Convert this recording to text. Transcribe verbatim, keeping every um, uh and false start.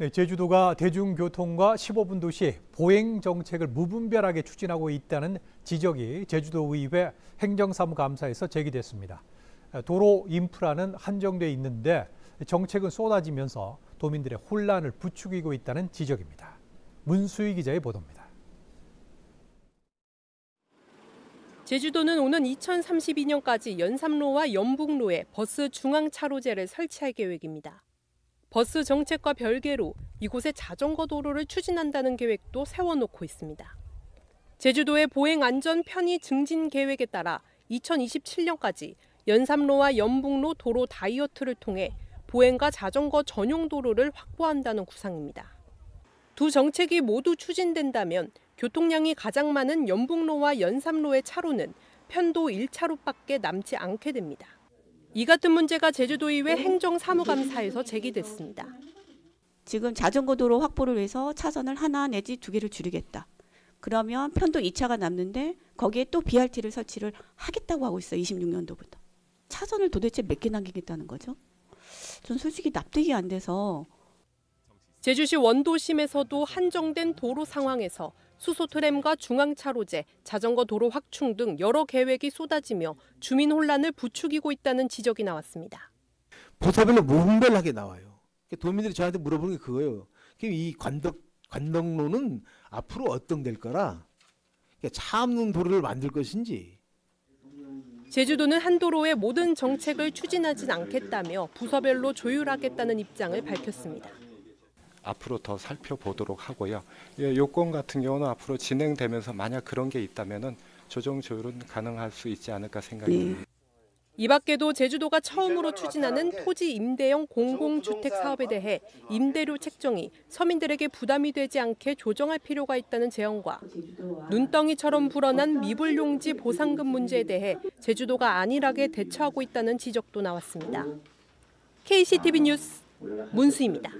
네, 제주도가 대중교통과 십오 분 도시 보행 정책을 무분별하게 추진하고 있다는 지적이 제주도의회 행정사무감사에서 제기됐습니다. 도로 인프라는 한정돼 있는데 정책은 쏟아지면서 도민들의 혼란을 부추기고 있다는 지적입니다. 문수희 기자의 보도입니다. 제주도는 오는 이천삼십이 년까지 연삼로와 연북로에 버스 중앙차로제를 설치할 계획입니다. 버스 정책과 별개로 이곳에 자전거 도로를 추진한다는 계획도 세워놓고 있습니다. 제주도의 보행 안전 편의 증진 계획에 따라 이천이십칠 년까지 연삼로와 연북로 도로 다이어트를 통해 보행과 자전거 전용 도로를 확보한다는 구상입니다. 두 정책이 모두 추진된다면 교통량이 가장 많은 연북로와 연삼로의 차로는 편도 일 차로밖에 남지 않게 됩니다. 이 같은 문제가 제주도의회 행정사무감사에서 제기됐습니다. 지금 자전거 도로 확보를 위해서 차선을 하나 내지 두 개를 줄이겠다. 그러면 편도 이 차가 남는데 거기에 또 비알티를 설치를 하겠다고 하고 있어요. 이십육 년도부터. 차선을 도대체 몇 개 남기겠다는 거죠? 전 솔직히 납득이 안 돼서. 제주시 원도심에서도 한정된 도로 상황에서 수소트램과 중앙차로제, 자전거 도로 확충 등 여러 계획이 쏟아지며 주민 혼란을 부추기고 있다는 지적이 나왔습니다. 보사별로 무분별하게 나와요. 도민들이 저한테 물어보는 게 그거예요. 이 관덕, 관덕로는 앞으로 어떤 될 거라? 차 없는 도로를 만들 것인지. 제주도는 한도로의 모든 정책을 추진하진 않겠다며 부서별로 조율하겠다는 입장을 밝혔습니다. 앞으로 더 살펴보도록 하고요. 예, 요건 같은 경우는 앞으로 진행되면서 만약 그런 게 있다면은 조정 조율은 가능할 수 있지 않을까 생각됩니다. 이 밖에도 제주도가 처음으로 추진하는 토지 임대형 공공주택 사업에 대해 임대료 책정이 서민들에게 부담이 되지 않게 조정할 필요가 있다는 제언과 눈덩이처럼 불어난 미불용지 보상금 문제에 대해 제주도가 안일하게 대처하고 있다는 지적도 나왔습니다. 케이씨티비 뉴스 문수희입니다.